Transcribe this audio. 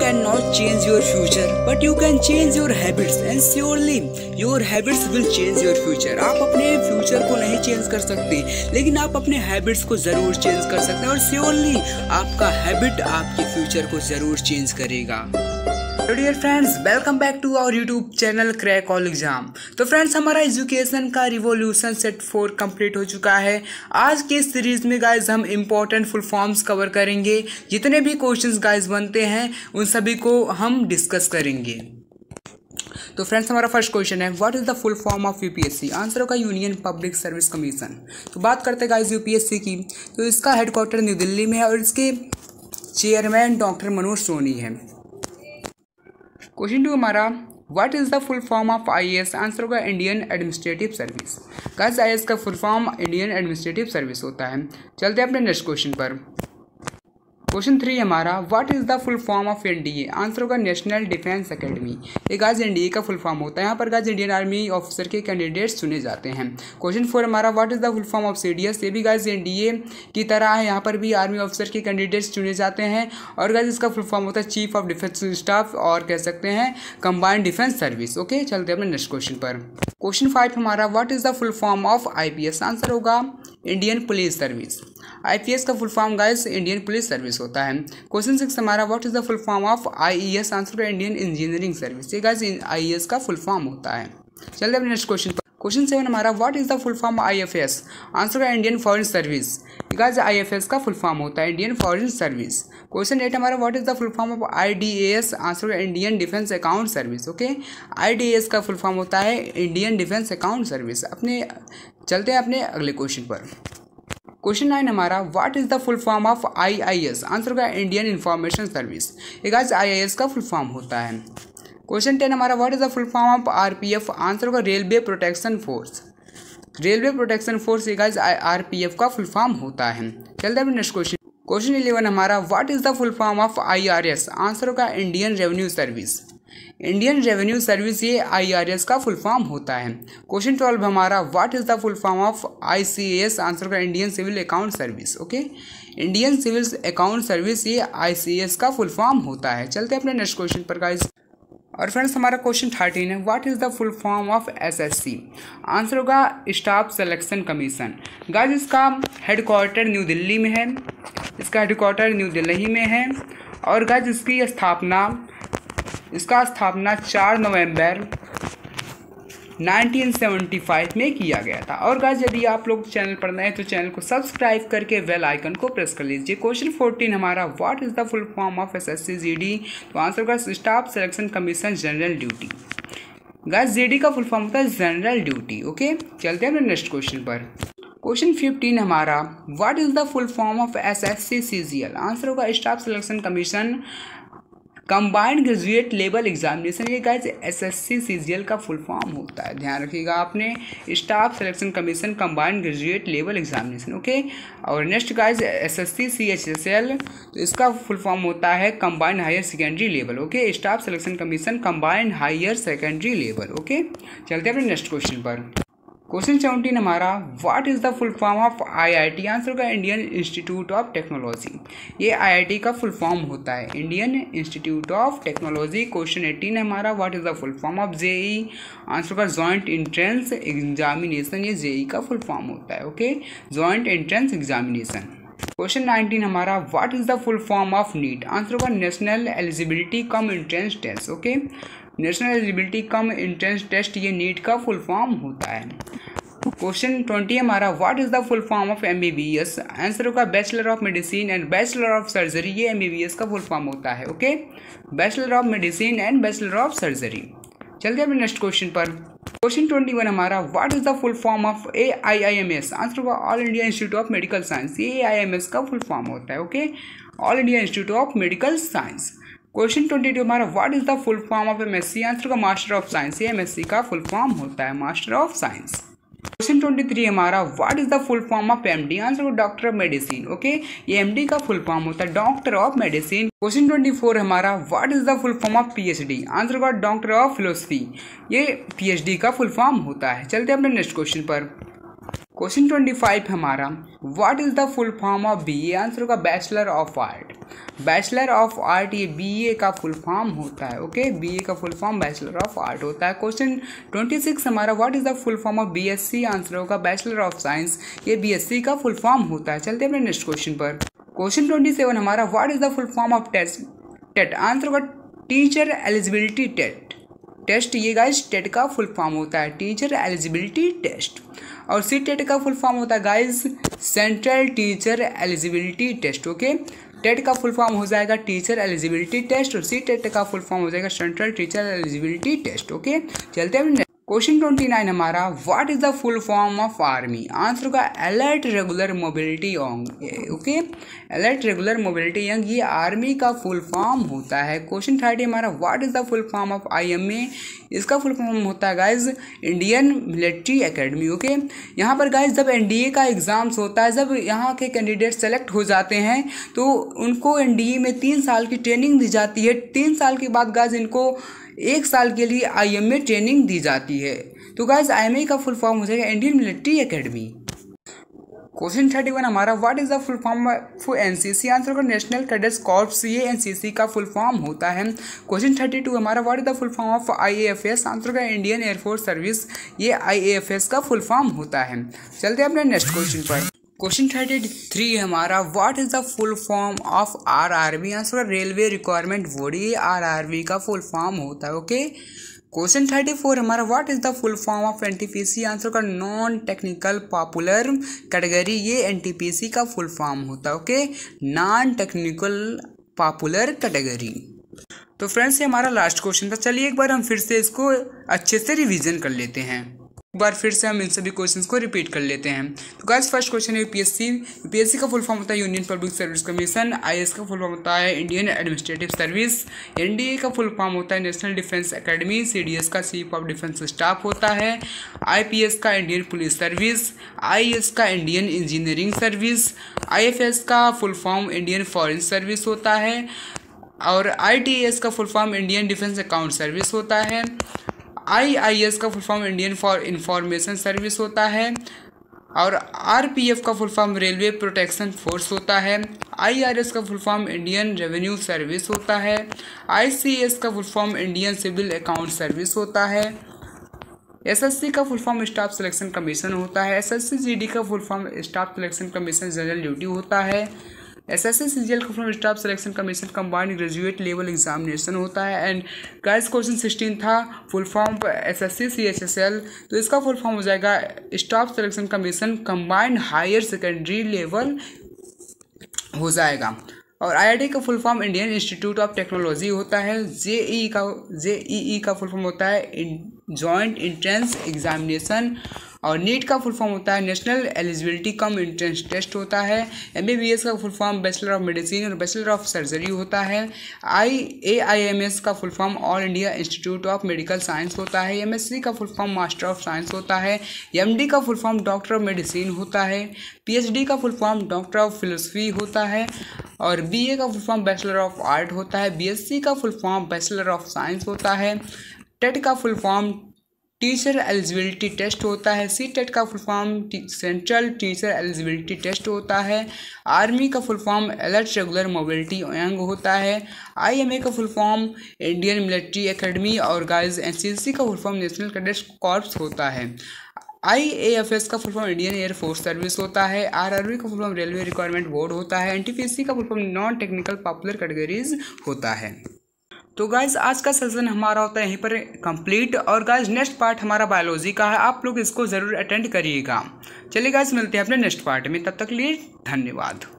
cannot change your future, but you can change your habits, and surely your habits will change your future. आप अपने future को नहीं change कर सकते, लेकिन आप अपने हैबिट्स को जरूर चेंज कर सकते हैं, और surely आपका हैबिट आपके फ्यूचर को जरूर चेंज करेगा। तो dear friends, welcome back to our YouTube channel crack all exam. तो फ्रेंड्स, हमारा एजुकेशन का रिवोल्यूशन सेट 4 कंप्लीट हो चुका है। आज के सीरीज़ में गाइज हम इम्पॉर्टेंट फुल फॉर्म्स कवर करेंगे। जितने भी क्वेश्चंस गाइज बनते हैं उन सभी को हम डिस्कस करेंगे। तो फ्रेंड्स, हमारा फर्स्ट क्वेश्चन है, what is the full form of UPSC? Answer होगा यूनियन पब्लिक सर्विस कमीशन। तो बात करते हैं गाइज यूपीएससी की। तो इसका हेडक्वार्टर न्यू दिल्ली में है और इसके चेयरमैन डॉक्टर मनोज सोनी है। क्वेश्चन 2 हमारा, what is the full form of IAS? Answer होगा Indian administrative service. Guys, IAS का full form Indian administrative service होता है। चलते हैं अपने नेक्स्ट क्वेश्चन पर। क्वेश्चन 3 हमारा, what is the full form of NDA? Answer होगा नेशनल डिफेंस अकेडमी। ये गाइस एनडीए का फुल फॉर्म होता है। यहाँ पर गाइस इंडियन आर्मी ऑफिसर के कैंडिडेट्स चुने जाते हैं। क्वेश्चन 4 हमारा, what is the full form of CDS? ये भी गाइस एनडीए की तरह है। यहाँ पर भी आर्मी ऑफिसर के कैंडिडेट्स चुने जाते हैं, और गाइस इसका फुल फॉर्म होता है चीफ ऑफ डिफेंस स्टाफ, और कह सकते हैं कंबाइंड डिफेंस सर्विस। ओके, चलते हैं अपने नेक्स्ट क्वेश्चन पर। क्वेश्चन 5 हमारा, what is the full form of IPS? Answer होगा इंडियन पुलिस सर्विस। आईपीएस का full form guys Indian police service होता है। क्वेश्चन 6 हमारा, what is the full form of IES? Answer का इंडियन इंजीनियरिंग सर्विस। ये guys IES का full form होता है। चलते हैं नेक्स्ट क्वेश्चन पर। क्वेश्चन 7 हमारा, what is the full form IFS? Answer का इंडियन फॉरेन सर्विस। ये गाइस आईएफएस का फुल फॉर्म होता है, इंडियन फॉरेन सर्विस। क्वेश्चन 8 हमारा, what is the full form of IDS? Answer का Indian defence account service. Okay, IDS का full form होता है इंडियन डिफेंस अकाउंट सर्विस। अपने चलते हैं अपने अगले क्वेश्चन पर। क्वेश्चन 9 हमारा, what is the full form of IIS? Answer होगा इंडियन इंफॉर्मेशन सर्विस। ये गाइस आईआईएस का फुल फॉर्म होता है। क्वेश्चन 10 हमारा, what is the full form of RPF? Answer होगा railway protection force. Railway protection force ये guys RPF का full form होता है। चलते हैं नेक्स्ट क्वेश्चन। क्वेश्चन 11 हमारा, what is the full form of IRS? Answer होगा Indian revenue service. Indian revenue service ये आईआरएस का फुल फॉर्म होता है। क्वेश्चन 12 हमारा, what is the full form of ICS? Answer का Indian civil account service. Okay, Indian civil account service ये ICS का full form होता है। चलते हैं अपने नेक्स्ट क्वेश्चन पर गाइस। और फ्रेंड्स, हमारा क्वेश्चन 13 है, what is the full form of SSC? Answer होगा स्टाफ सिलेक्शन कमीशन। गाइस इसका हेडक्वार्टर न्यू दिल्ली में है। इसका हेडक्वार्टर न्यू दिल्ली में है, और गाइस इसका स्थापना 4 नवंबर 1975 में किया गया था। और गाइस यदि आप लोग चैनल पर नए हैं तो चैनल को सब्सक्राइब करके बेल आइकन को प्रेस कर लीजिए। क्वेश्चन 14 हमारा, what is the full form of एसएससीजीडी? तो आंसर होगा staff selection commission general duty. Guys GD का फुल फॉर्म होता है जनरल ड्यूटी। ओके, चलते हैं अपने नेक्स्ट क्वेश्चन पर। क्वेश्चन 15 हमारा, what is the full form of एसएससीसीजीएल? Answer होगा staff selection commission combined graduate level examination. ये गाइस एसएससीसीजीएल का फुल फॉर्म होता है। ध्यान रखिएगा आपने, staff selection commission combined graduate level examination. Okay, और नेक्स्ट गाइस एसएससीसीएसएल, तो इसका फुल फॉर्म होता है combined higher secondary level. Okay, staff selection commission combined higher secondary level. Okay, चलते हैं अपने नेक्स्ट क्वेश्चन पर। क्वेश्चन 17 हमारा, what is the full form of IIT? Answer होगा इंडियन इंस्टीट्यूट ऑफ टेक्नोलॉजी। ये आईआईटी का फुल फॉर्म होता है, Indian institute of technology. Question 18 हमारा, what is the full form of JEE? Answer होगा joint entrance examination. ये JEE का full form होता है। Okay, joint entrance examination. Question 19 हमारा, what is the full form of NEET? Answer होगा national eligibility cum entrance test. Okay, national eligibility cum entrance test ये NEET का full form होता है। क्वेश्चन 20 हमारा, what is the full form of MBBS? Answer होगा bachelor of medicine and bachelor of surgery. ये MBBS का full form होता है। Okay, bachelor of medicine and bachelor of surgery. चलते हैं नेक्स्ट क्वेश्चन पर। क्वेश्चन 21 हमारा, what is the full form of AIIMS? Answer होगा all India institute of medical science. ये एआईआईएमएस का फुल फॉर्म होता है। Okay, all India institute of medical science. Question 22 हमारा, what is the full form of MSc? Answer का master of science. ये MSc का full form होता है, मास्टर ऑफ साइंस। क्वेश्चन 23 हमारा, what is the full form of MD? Answer doctor of medicine. Okay, ये MD का full form होता है, डॉक्टर ऑफ मेडिसिन। क्वेश्चन 24 हमारा, what is the full form of PhD? Answer का doctor of philosophy. ये PhD का full form होता है। चलते हैं अपने नेक्स्ट क्वेश्चन पर। क्वेश्चन 25 हमारा what is the full form of BA. Answer होगा bachelor of art. Bachelor of art ये बीए का फुल फॉर्म होता है। ओके, बीए का full form bachelor of art होता है। क्वेश्चन 26 हमारा what is the full form of BSc. Answer होगा बैचलर ऑफ साइंस। ये बीएससी का फुल फॉर्म होता है। चलते हैं अपने नेक्स्ट क्वेश्चन पर। क्वेश्चन 27 हमारा what is the full form of TET. Answer होगा टीचर एलिजिबिलिटी टेस्ट। ये गाइस टेट का फुल फॉर्म होता है टीचर एलिजिबिलिटी टेस्ट। और सीटेट का फुल फॉर्म होता है guys Central teacher eligibility test. Okay, TET का फुल फॉर्म हो जाएगा टीचर एलिजिबिलिटी टेस्ट और सीटेट का फुल फॉर्म हो जाएगा central teacher eligibility test. Okay, चलते हैं क्वेश्चन 29 हमारा what is the full form of army. Answer होगा alert regular mobility young. Okay, alert regular mobility young ये आर्मी का फुल फॉर्म होता है। क्वेश्चन 30 हमारा what is the full form of IMA। इसका फुल फॉर्म होता है guys Indian military academy. Okay, यहाँ पर गाइज जब NDA का एग्जाम्स होता है, जब यहाँ के कैंडिडेट सेलेक्ट हो जाते हैं तो उनको NDA में 3 साल की ट्रेनिंग दी जाती है। 3 साल के बाद गाइज इनको 1 साल के लिए IMA ट्रेनिंग दी जाती है। तो गाइज IMA का फुल फॉर्म हो जाएगा इंडियन मिलिट्री एकेडमी। क्वेश्चन 31 हमारा what is the full form for NCC। Answer होगा नेशनल कैडेट्स कॉर्प्स। ये NCC का फुल फॉर्म होता है। क्वेश्चन 32 हमारा what is the full form of IAFS। Answer होगा इंडियन एयरफोर्स सर्विस। ये IAFS का फुल फॉर्म होता है। चलते हैं अपने नेक्स्ट क्वेश्चन पर। क्वेश्चन 33 हमारा what is the full form of RRB। Answer होगा रेलवे रिक्वायरमेंट बोर्ड। ये RRB का फुल फॉर्म होता है। ओके, क्वेश्चन 34 हमारा what is the full form of NTPC। Answer होगा नॉन टेक्निकल पॉपुलर कैटेगरी। ये NTPC का फुल फॉर्म होता है। Okay, non technical popular category. तो फ्रेंड्स ये हमारा लास्ट क्वेश्चन था। चलिए एक बार हम फिर से इसको अच्छे से रिवीजन कर लेते हैं। एक बार फिर से हम इन सभी क्वेश्चंस को रिपीट कर लेते हैं। तो गाइस फर्स्ट क्वेश्चन है यूपीएससी। यूपीएससी का फुल फॉर्म होता है union public service Commission. IAS का फुल फॉर्म होता है इंडियन एडमिनिस्ट्रेटिव सर्विस। NDA का फुल फॉर्म होता है नेशनल डिफेंस एकेडमी। CDS का चीफ ऑफ डिफेंस स्टाफ होता है। IPS का इंडियन पुलिस सर्विस। IIS का इंडियन इंजीनियरिंग सर्विस। IFS का full form Indian foreign service होता है। और IDAS का full form Indian defence account service होता है। IIS का full form Indian for information service होता है। और RPF का full form railway protection force होता है। IRS का full form Indian revenue service होता है। ICS का full form Indian civil account service होता है। SSC का full form staff selection commission होता है। SSCGD का full form staff selection commission general duty होता है। SSCCGL का full staff selection commission combined graduate level examination होता है। एंड गाइस क्वेश्चन 16 था फुल फॉर्म SSCCSL। तो इसका फुल फॉर्म हो जाएगा staff selection commission combined higher secondary level हो जाएगा। और IIT का full form Indian institute of technology होता है। JEE का फुल फॉर्म होता है जॉइंट एंट्रेंस एग्जामिनेशन। और नीट का फुल फॉर्म होता है national eligibility cum entrance test होता है। MBBS का full form bachelor of medicine और बैचलर ऑफ सर्जरी होता है। AIIMS का full form all India institute of medical science होता है। MSc का full form master of science होता है। MD का full form doctor of medicine होता है। PhD का full form doctor of philosophy होता है। और BA का full form bachelor of art होता है। BSc का full form bachelor of science होता है। टेट का full form teacher eligibility test होता है। CTET का full form central teacher eligibility test होता है। आर्मी का full form alert regular mobility young होता है। IMA का full form Indian military academy. और गाइस NCC का full form national cadets corps होता है। IAFS का full form Indian air force service होता है। RRB का full form railway requirement board होता है। NTPC का full form non technical popular categories होता है। तो गाइज आज का सेशन हमारा होता है यहीं पर कंप्लीट। और गाइज नेक्स्ट पार्ट हमारा बायोलॉजी का है, आप लोग इसको ज़रूर अटेंड करिएगा। चलिए गाइज मिलते हैं अपने नेक्स्ट पार्ट में, तब तक के लिए धन्यवाद।